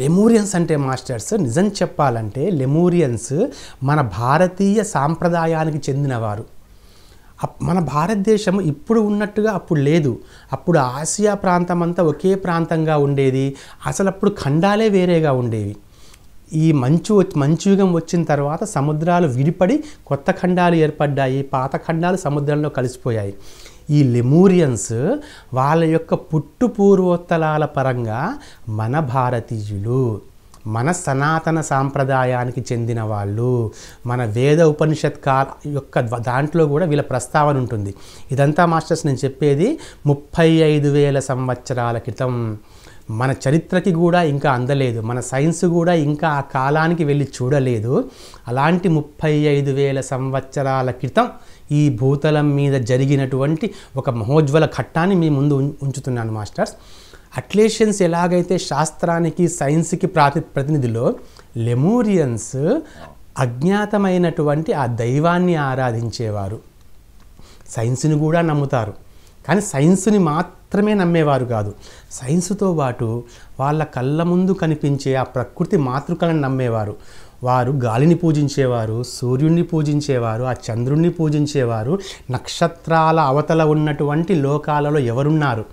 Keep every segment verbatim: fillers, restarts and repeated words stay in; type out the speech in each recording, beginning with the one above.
లెమూరియన్స్ అంటే మాస్టర్స్ నిజం చెప్పాలంటే లెమూరియన్స్ మన భారతీయ సాంప్రదాయానికి చెందినవారు. మన భారతదేశం ఇప్పుడు ఉన్నట్టుగా అప్పుడు లేదు. అప్పుడు ఆసియా ప్రాంతం అంతా ఒకే ప్రాంతంగా ఉండేది. అసలు అప్పుడు ఖండాలే వేరేగా ఉండేవి. ఈ మంచు మంచు యుగం వచ్చిన తర్వాత సముద్రాలు విడిపడి కొత్త ఖండాలు ఏర్పడ్డాయి. పాత ఖండాలు సముద్రంలో కలిసిపోయాయి. ఈ లెమూరియన్స్ వాళ్ళ యొక్క పుట్టు పూర్వోత్తరాల పరంగా మన భారతీయులు, మన సనాతన సాంప్రదాయానికి చెందిన వాళ్ళు. మన వేద ఉపనిషత్ కాల యొక్క దాంట్లో కూడా వీళ్ళ ప్రస్తావన ఉంటుంది. ఇదంతా మాస్టర్స్ నేను చెప్పేది ముప్పై ఐదు వేల సంవత్సరాల క్రితం. మన చరిత్రకి కూడా ఇంకా అందలేదు, మన సైన్స్ కూడా ఇంకా ఆ కాలానికి వెళ్ళి చూడలేదు. అలాంటి ముప్పై ఐదు వేల సంవత్సరాల క్రితం ఈ భూతలం మీద జరిగినటువంటి ఒక మహోజ్వల ఘట్టాన్ని మీ ముందు ఉంచుతున్నాను మాస్టర్స్. అట్లేషియన్స్ ఎలాగైతే శాస్త్రానికి సైన్స్కి ప్రాతి ప్రతినిధిలో లెమూరియన్స్ అజ్ఞాతమైనటువంటి ఆ దైవాన్ని ఆరాధించేవారు. సైన్స్ని కూడా నమ్ముతారు, కానీ సైన్స్ని మాత్రమే నమ్మేవారు కాదు. సైన్స్తో పాటు వాళ్ళ కళ్ళ ముందు కనిపించే ఆ ప్రకృతి మాతృకలను నమ్మేవారు. వారు గాలిని పూజించేవారు, సూర్యుడిని పూజించేవారు, ఆ చంద్రుణ్ణి పూజించేవారు, నక్షత్రాల అవతల ఉన్నటువంటి లోకాలలో ఎవరున్నారు,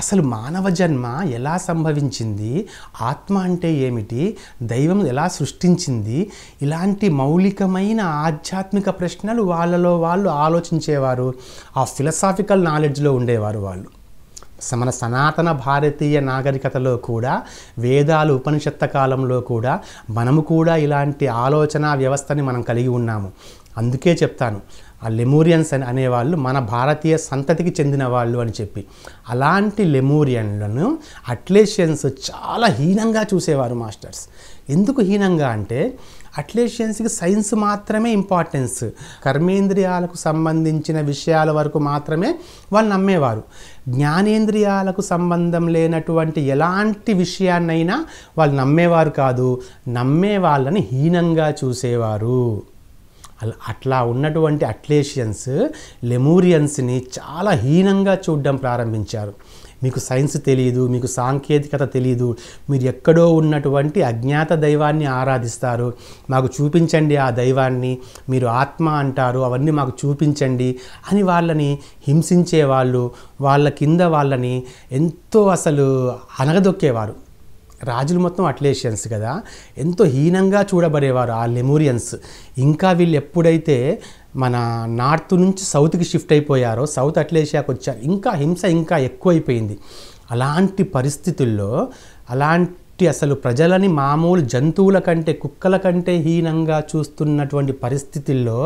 అసలు మానవ జన్మ ఎలా సంభవించింది, ఆత్మ అంటే ఏమిటి, దైవం ఎలా సృష్టించింది, ఇలాంటి మౌలికమైన ఆధ్యాత్మిక ప్రశ్నలు వాళ్ళలో వాళ్ళు ఆలోచించేవారు. ఆ ఫిలసాఫికల్ నాలెడ్జ్లో ఉండేవారు వాళ్ళు. మన సనాతన భారతీయ నాగరికతలో కూడా, వేదాలు ఉపనిషత్తు కాలంలో కూడా మనము కూడా ఇలాంటి ఆలోచన వ్యవస్థని మనం కలిగి ఉన్నాము. అందుకే చెప్తాను ఆ లెమూరియన్స్ అని అనేవాళ్ళు మన భారతీయ సంతతికి చెందిన వాళ్ళు అని చెప్పి. అలాంటి లెమూరియన్లను అట్లేషియన్స్ చాలా హీనంగా చూసేవారు మాస్టర్స్. ఎందుకు హీనంగా అంటే అట్లేషియన్స్కి సైన్స్ మాత్రమే ఇంపార్టెన్స్, కర్మేంద్రియాలకు సంబంధించిన విషయాల వరకు మాత్రమే వాళ్ళు నమ్మేవారు. జ్ఞానేంద్రియాలకు సంబంధం లేనటువంటి ఎలాంటి విషయాన్నైనా వాళ్ళు నమ్మేవారు కాదు, నమ్మే వాళ్ళని హీనంగా చూసేవారు. అట్లా ఉన్నటువంటి అట్లేషియన్స్ లెమూరియన్స్ని చాలా హీనంగా చూడడం ప్రారంభించారు. మీకు సైన్స్ తెలియదు, మీకు సాంకేతికత తెలియదు, మీరు ఎక్కడో ఉన్నటువంటి అజ్ఞాత దైవాన్ని ఆరాధిస్తారు, మాకు చూపించండి ఆ దైవాన్ని, మీరు ఆత్మ అంటారు, అవన్నీ మాకు చూపించండి అని వాళ్ళని హింసించేవాళ్ళు. వాళ్ళ కింద వాళ్ళని ఎంతో అసలు అనగదొక్కేవారు. రాజులు మొత్తం అట్లేషియన్స్ కదా, ఎంతో హీనంగా చూడబడేవారు ఆ లెమూరియన్స్. ఇంకా వీళ్ళు ఎప్పుడైతే మన నార్త్ నుంచి సౌత్కి షిఫ్ట్ అయిపోయారో, సౌత్ అట్లేషియాకి వచ్చారు, ఇంకా హింస ఇంకా ఎక్కువైపోయింది. అలాంటి పరిస్థితుల్లో అలాంటి అసలు ప్రజలని మామూలు జంతువుల కంటే, కుక్కల కంటే హీనంగా చూస్తున్నటువంటి పరిస్థితుల్లో,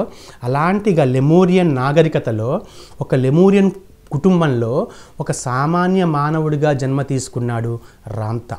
అలాంటిగా లెమూరియన్ నాగరికతలో ఒక లెమూరియన్ కుటుంబంలో ఒక సామాన్య మానవుడిగా జన్మ తీసుకున్నాడు రామ్తా.